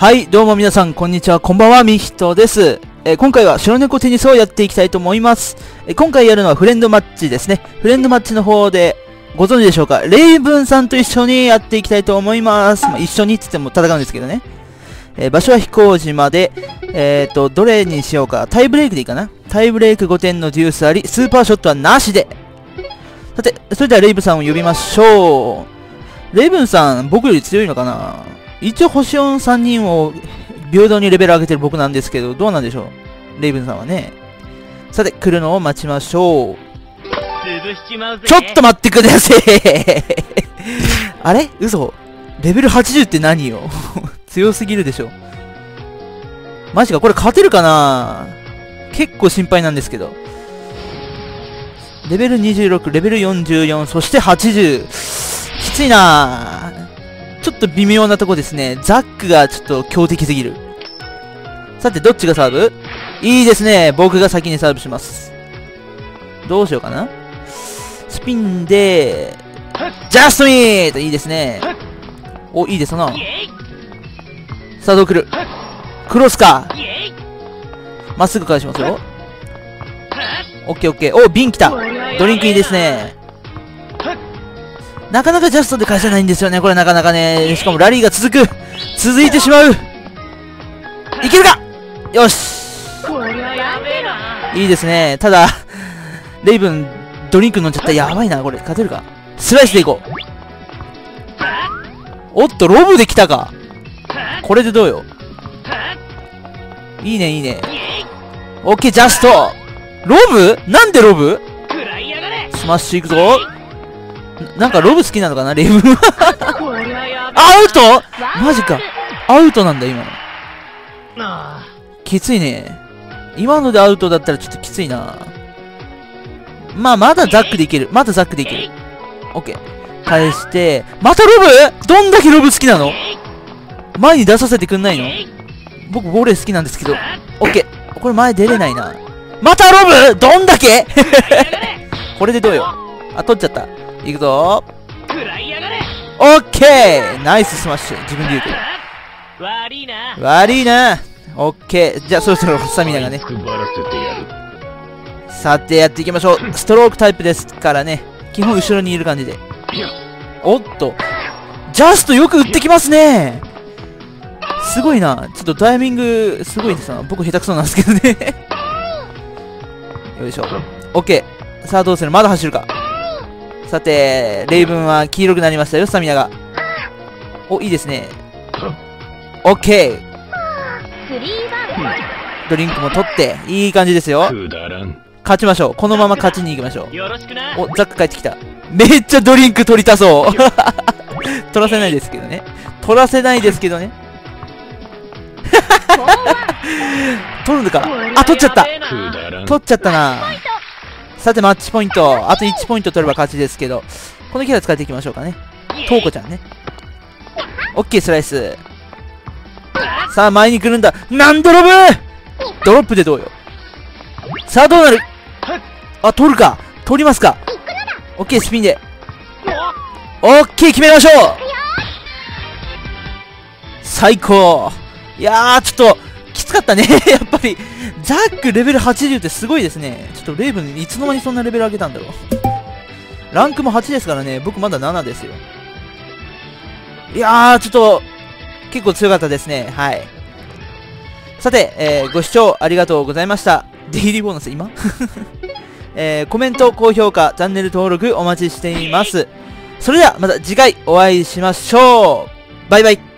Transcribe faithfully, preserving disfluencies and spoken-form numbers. はい、どうも皆さん、こんにちは、こんばんは、みひとです。えー、今回は白猫テニスをやっていきたいと思います。えー、今回やるのはフレンドマッチですね。フレンドマッチの方で、ご存知でしょうか、レイブンさんと一緒にやっていきたいと思います。まあ、一緒にって言っても戦うんですけどね。えー、場所は飛行島で、えーと、どれにしようか。タイブレイクでいいかな。タイブレイクごてんのデュースあり、スーパーショットはなしで。さて、それではレイブンさんを呼びましょう。レイブンさん、僕より強いのかな。一応星よんさんにんを平等にレベル上げてる僕なんですけど、どうなんでしょうレイブンさんはね。さて、来るのを待ちましょう。ちょっと待ってくださいあれ嘘レベルはちじゅうって何よ強すぎるでしょ。マジか、これ勝てるかな結構心配なんですけど。レベルにじゅうろく、レベルよんじゅうよん、そしてはちじゅう。きついなぁ。ちょっと微妙なとこですね。ザックがちょっと強敵すぎる。さて、どっちがサーブ？いいですね。僕が先にサーブします。どうしようかな？スピンで、ジャストミート！いいですね。お、いいですな。さあ、どう来る？クロスか。まっすぐ返しますよ。オッケーオッケー。お、瓶来た。ドリンクいいですね。なかなかジャストで返せないんですよね。これなかなかね。しかもラリーが続く。続いてしまう。いけるか？よし。いいですね。ただ、レイブン、ドリンク飲んじゃった。やばいな、これ。勝てるか？スライスでいこう。おっと、ロブで来たか。これでどうよ。いいね、いいね。オッケー、ジャスト。ロブ？なんでロブ？スマッシュいくぞ。なんかロブ好きなのかなレイブンはアウトマジか。アウトなんだ、今の。きついね。今のでアウトだったらちょっときついな。まあ、まだザックでいける。まだザックでいける。オッケー。返して、またロブ？どんだけロブ好きなの？前に出させてくんないの？僕、ボレー好きなんですけど。オッケー。これ前出れないな。またロブ？どんだけこれでどうよ。あ、取っちゃった。いくぞー。オッケーナイススマッシュ。自分で言うけど。悪いな。悪いな。オッケー。じゃあそろそろスタミナがね。さてやっていきましょう。ストロークタイプですからね。基本後ろにいる感じで。おっと。ジャストよく打ってきますね。すごいな。ちょっとタイミングすごいですな。僕下手くそなんですけどね。よいしょ。オッケー。さあどうする？まだ走るか。さて、レイブンは黄色くなりましたよ、スタミナが。お、いいですね。オッケー。ドリンクも取って、いい感じですよ。勝ちましょう。このまま勝ちに行きましょう。お、ザック帰ってきた。めっちゃドリンク取りたそう。取らせないですけどね。取らせないですけどね。取るのか。あ、取っちゃった。取っちゃったな。さて、マッチポイント。あといちポイント取れば勝ちですけど。このキャラ使っていきましょうかね。トウコちゃんね。オッケー、スライス。さあ、前に来るんだ。なんドロブ？ドロップでどうよ。さあ、どうなる？あ、取るか。取りますか。オッケー、スピンで。オッケー、決めましょう！最高。いやー、ちょっと、きつかったね。やっぱり。ザックレベルはちじゅうってすごいですね。ちょっとレイブンいつの間にそんなレベル上げたんだろう。ランクもはちですからね、僕まだななですよ。いやー、ちょっと、結構強かったですね。はい。さて、えー、ご視聴ありがとうございました。デイリーボーナス今えー、コメント、高評価、チャンネル登録お待ちしています。それではまた次回お会いしましょう。バイバイ。